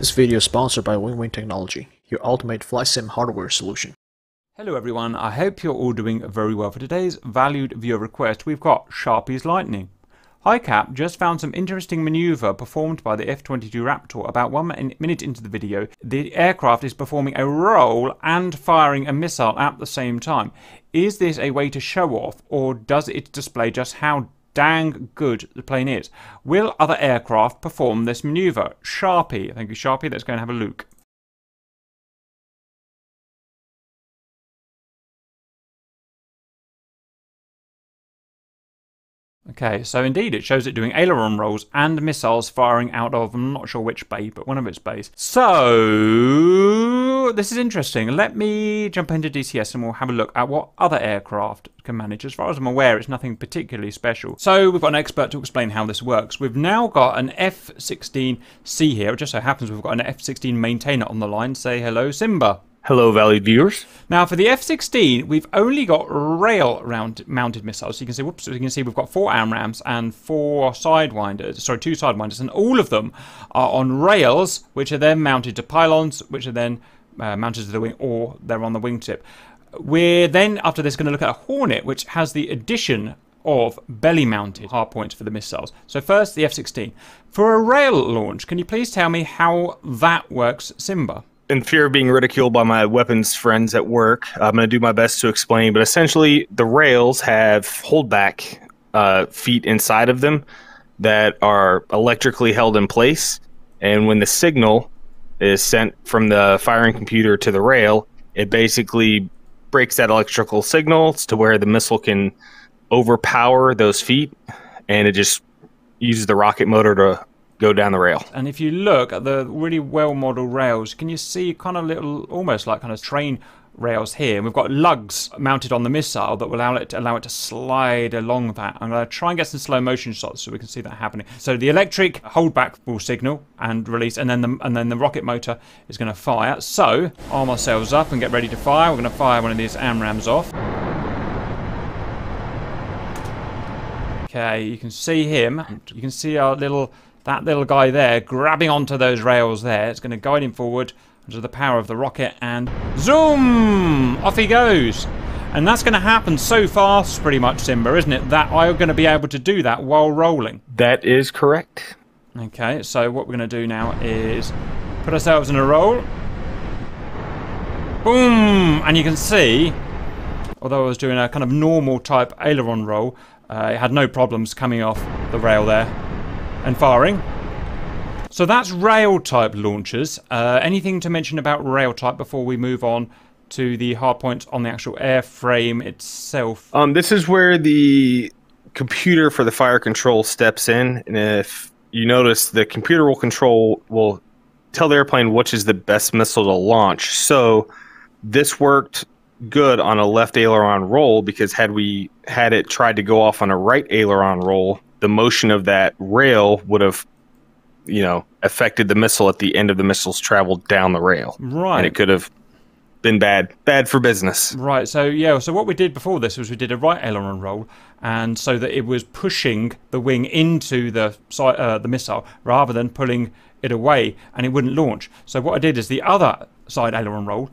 This video is sponsored by WinWing Technology, your ultimate flight sim hardware solution. Hello everyone, I hope you're all doing very well. For today's valued viewer request, we've got Sharpie's Lightning. HiCap just found some interesting maneuver performed by the F-22 Raptor. About 1 minute into the video, the aircraft is performing a roll and firing a missile at the same time. Is this a way to show off, or does it display just how dang good the plane is? Will other aircraft perform this maneuver? Sharpie, thank you Sharpie, let's go and have a look. Okay, so indeed it shows it doing aileron rolls and missiles firing out of, I'm not sure which bay, but one of its bays. So this is interesting. Let me jump into DCS and we'll have a look at what other aircraft can manage. As far as I'm aware, it's nothing particularly special. So we've got an expert to explain how this works. We've now got an F-16C here. It just so happens we've got an F-16 maintainer on the line. Say hello, Simba. Hello, valued viewers. Now, for the F-16, we've only got rail-mounted missiles. So you can see, whoops, you can see we've got four AMRAAMs and two sidewinders, and all of them are on rails, which are then mounted to pylons, which are then mounted to the wing, or they're on the wingtip. We're then, after this, going to look at a Hornet, which has the addition of belly-mounted hardpoints for the missiles. So first, the F-16. For a rail launch, can you please tell me how that works, Simba? In fear of being ridiculed by my weapons friends at work, I'm going to do my best to explain, but essentially the rails have holdback feet inside of them that are electrically held in place, and when the signal is sent from the firing computer to the rail, it basically breaks that electrical signal to where the missile can overpower those feet, and it just uses the rocket motor to go down the rail. And if you look at the really well modeled rails, can you see kind of little, almost like kind of train rails here? And we've got lugs mounted on the missile that will allow it to slide along that. I'm going to try and get some slow motion shots so we can see that happening. So the electric holdback will signal and release, and then the rocket motor is going to fire. So arm ourselves up and get ready to fire. We're going to fire one of these AMRAAMs off. Okay, you can see him. You can see our little, that little guy there grabbing onto those rails there. It's going to guide him forward under the power of the rocket, and zoom! Off he goes. And that's going to happen so fast, pretty much, Simba, isn't it? That I'm going to be able to do that while rolling. That is correct. Okay, so what we're going to do now is put ourselves in a roll. Boom! And you can see, although I was doing a kind of normal type aileron roll, it had no problems coming off the rail there and firing. So that's rail type launches. Anything to mention about rail type before we move on to the hard points on the actual airframe itself? This is where the computer for the fire control steps in, and if you notice, the computer will tell the airplane which is the best missile to launch. So this worked good on a left aileron roll, because had we had it tried to go off on a right aileron roll, the motion of that rail would have, you know, affected the missile at the end of the missile's travel down the rail. Right. And it could have been bad for business. Right. So, yeah, so what we did before this was we did a right aileron roll, and so that it was pushing the wing into the missile rather than pulling it away, and it wouldn't launch. So what I did is the other side aileron roll,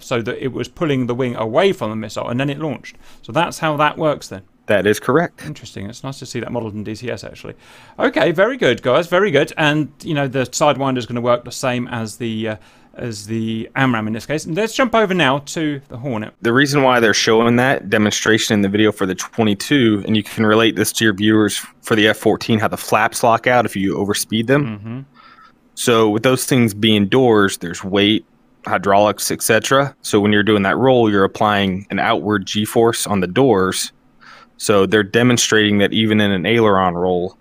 so that it was pulling the wing away from the missile, and then it launched. So that's how that works then. That is correct. Interesting. It's nice to see that modelled in DCS, actually. Okay, very good, guys. Very good. And, you know, the Sidewinder is going to work the same as the AMRAAM in this case. And let's jump over now to the Hornet. The reason why they're showing that demonstration in the video for the 22, and you can relate this to your viewers for the F-14, how the flaps lock out if you overspeed them. Mm-hmm. So with those things being doors, there's weight, hydraulics, etc. So when you're doing that roll, you're applying an outward G-force on the doors. So they're demonstrating that even in an aileron roll,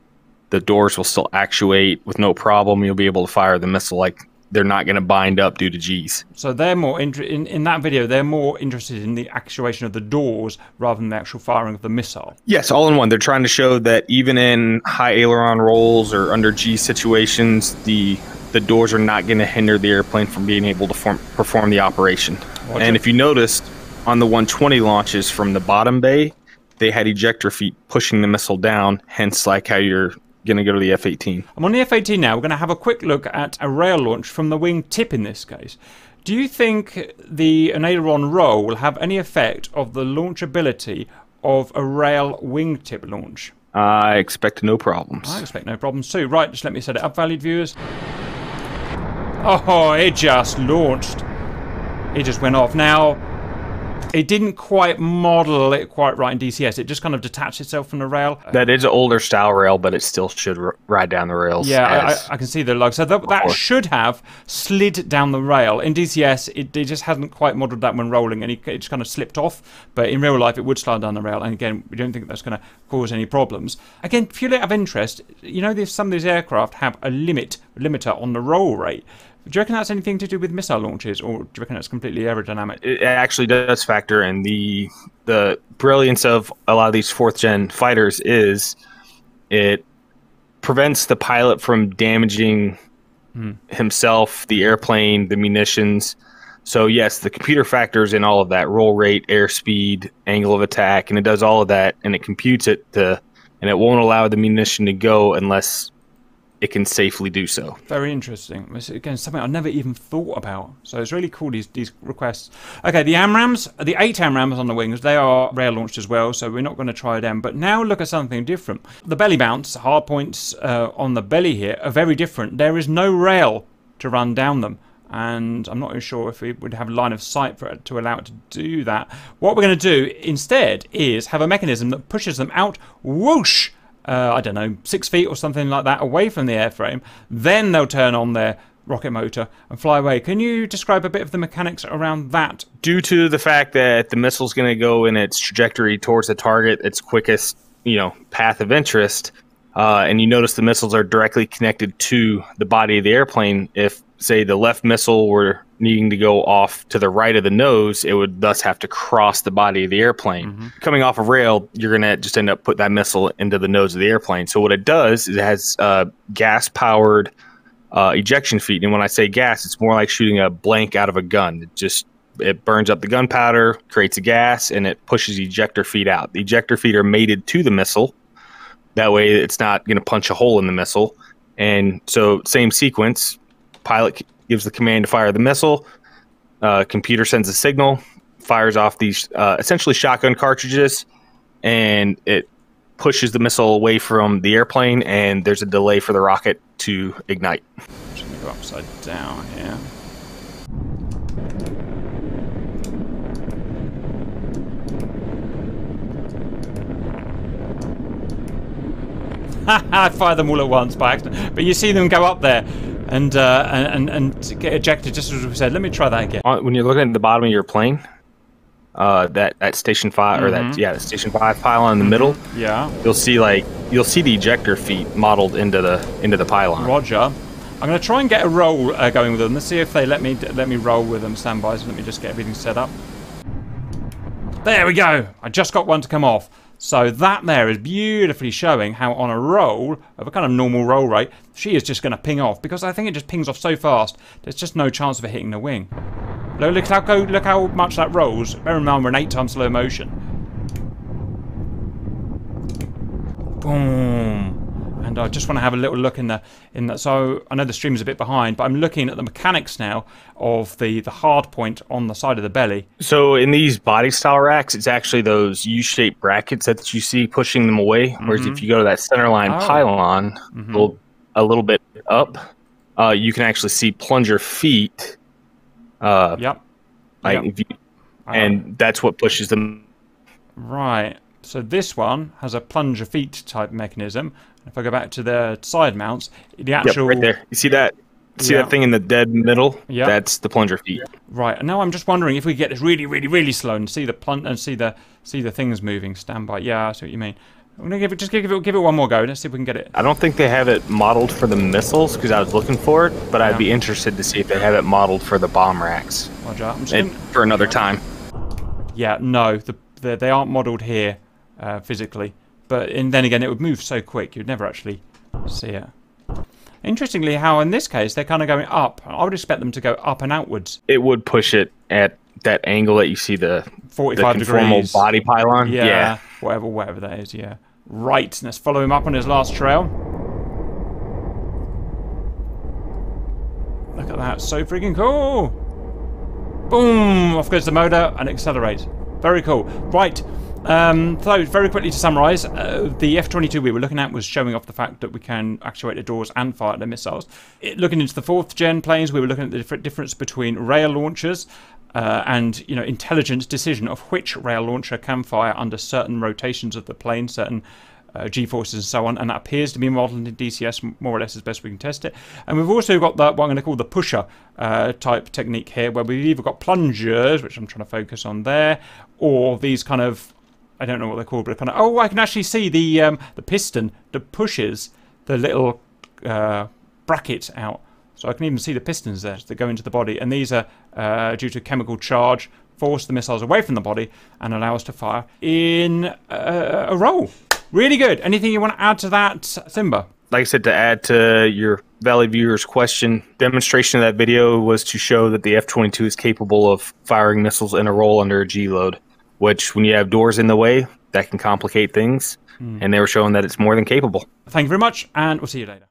the doors will still actuate with no problem. You'll be able to fire the missile. Like, they're not going to bind up due to G's. So they're more in that video, they're more interested in the actuation of the doors rather than the actual firing of the missile. Yes, all in one. They're trying to show that even in high aileron rolls or under G situations, the doors are not going to hinder the airplane from being able to perform the operation. Roger. And if you noticed, on the 120 launches from the bottom bay, they had ejector feet pushing the missile down, hence like how your going to go to the F-18. I'm on the F-18 now. We're going to have a quick look at a rail launch from the wing tip in this case. Do you think an aileron roll will have any effect of the launchability of a rail wingtip launch? I expect no problems. I expect no problems too. Right, just let me set it up, valued viewers. Oh, it just launched. It just went off. Now, it didn't quite model it quite right in DCS. It just kind of detached itself from the rail. That is an older style rail, but it still should ride down the rails. Yeah, I can see the lug. So that should have slid down the rail. In DCS, it just hasn't quite modeled that when rolling, and it just kind of slipped off. But in real life, it would slide down the rail. And again, we don't think that's going to cause any problems. Again, purely out of interest, you know, some of these aircraft have a limiter on the roll rate. Do you reckon that's anything to do with missile launches, or do you reckon that's completely aerodynamic? It actually does factor in. The brilliance of a lot of these 4th-gen fighters is it prevents the pilot from damaging himself, the airplane, the munitions. So, yes, the computer factors in all of that, roll rate, airspeed, angle of attack, and it does all of that, and it computes it, and it won't allow the munition to go unless it can safely do so. Very interesting. It's, again, something I never even thought about. So it's really cool, these requests. Okay, the AMRAAMs, the 8 AMRAAMs on the wings, they are rail launched as well, so we're not going to try them. But now look at something different. The belly bounce, hard points on the belly here are very different. There is no rail to run down them. And I'm not even sure if we would have line of sight for it to allow it to do that. What we're going to do instead is have a mechanism that pushes them out, whoosh, I don't know, 6 feet or something like that away from the airframe, then they'll turn on their rocket motor and fly away. Can you describe a bit of the mechanics around that? Due to the fact that the missile's going to go in its trajectory towards the target, its quickest, you know, path of interest, and you notice the missiles are directly connected to the body of the airplane. If, say, the left missile were needing to go off to the right of the nose, it would thus have to cross the body of the airplane. Coming off a rail, you're going to just end up putting that missile into the nose of the airplane. So what it does is it has gas-powered ejection feet. And when I say gas, it's more like shooting a blank out of a gun. It burns up the gunpowder, creates a gas, and it pushes ejector feet out. The ejector feet are mated to the missile. That way it's not going to punch a hole in the missile. And so same sequence. Pilot gives the command to fire the missile. Computer sends a signal, fires off these essentially shotgun cartridges, and it pushes the missile away from the airplane, and there's a delay for the rocket to ignite. I'm just going to go upside down here. I fired them all at once by accident, but you see them go up there and get ejected, just as we said. Let me try that again. When you're looking at the bottom of your plane, that station 5 or that station 5 pylon in the middle, you'll see the ejector feet modeled into the pylon. Roger. I'm going to try and get a roll going with them. Let's see if they let me roll with them. Standby. So let me just get everything set up. There we go. I just got one to come off. So that there is beautifully showing how on a roll, of a kind of normal roll rate, she is just going to ping off. Because I think it just pings off so fast, there's just no chance of it hitting the wing. Look how much that rolls. Bear in mind we're in 8 times slow motion. Boom. And I just want to have a little look in the. So I know the stream is a bit behind, but I'm looking at the mechanics now of the hard point on the side of the belly. So in these body style racks, it's actually those U-shaped brackets that you see pushing them away. Whereas if you go to that centerline pylon, a little bit up, you can actually see plunger feet. And that's what pushes them. Right. So this one has a plunger feet type mechanism. If I go back to the side mounts, the actual... Yep, right there. You see that? See that thing in the dead middle? Yeah. That's the plunger feet. Right. And now I'm just wondering if we get this really, really, really slow and see the see the things moving. Standby. Yeah, I see what you mean. I'm gonna give it one more go. Let's see if we can get it. I don't think they have it modeled for the missiles because I was looking for it, but I'd be interested to see if they have it modeled for the bomb racks. Roger. I'm just for another time. Yeah. No, they aren't modeled here physically. But then again, it would move so quick, you'd never actually see it. Interestingly, how in this case, they're kind of going up. I would expect them to go up and outwards. It would push it at that angle that you see the 45 degrees body pylon. Yeah, whatever that is, yeah. Right, let's follow him up on his last trail. Look at that, so freaking cool. Boom, off goes the motor and accelerates. Very cool. Right, so very quickly to summarize, the F-22 we were looking at was showing off the fact that we can actuate the doors and fire the missiles. Looking into the 4th gen planes, we were looking at the difference between rail launchers and, you know, intelligent decision of which rail launcher can fire under certain rotations of the plane, certain G-forces and so on, and that appears to be modelled in DCS more or less as best we can test it. And we've also got that what I'm going to call the pusher type technique here, where we've either got plungers, which I'm trying to focus on there, or these kind of, I don't know what they're called, but kind of, oh, I can actually see the piston that pushes the little bracket out, so I can even see the pistons there that go into the body, and these are due to chemical charge, force the missiles away from the body and allow us to fire in a roll. Really good. Anything you want to add to that, Simba? Like I said, to add to your Valley viewer's question, demonstration of that video was to show that the F-22 is capable of firing missiles in a roll under a G-load, which when you have doors in the way, that can complicate things. And they were showing that it's more than capable. Thank you very much, and we'll see you later.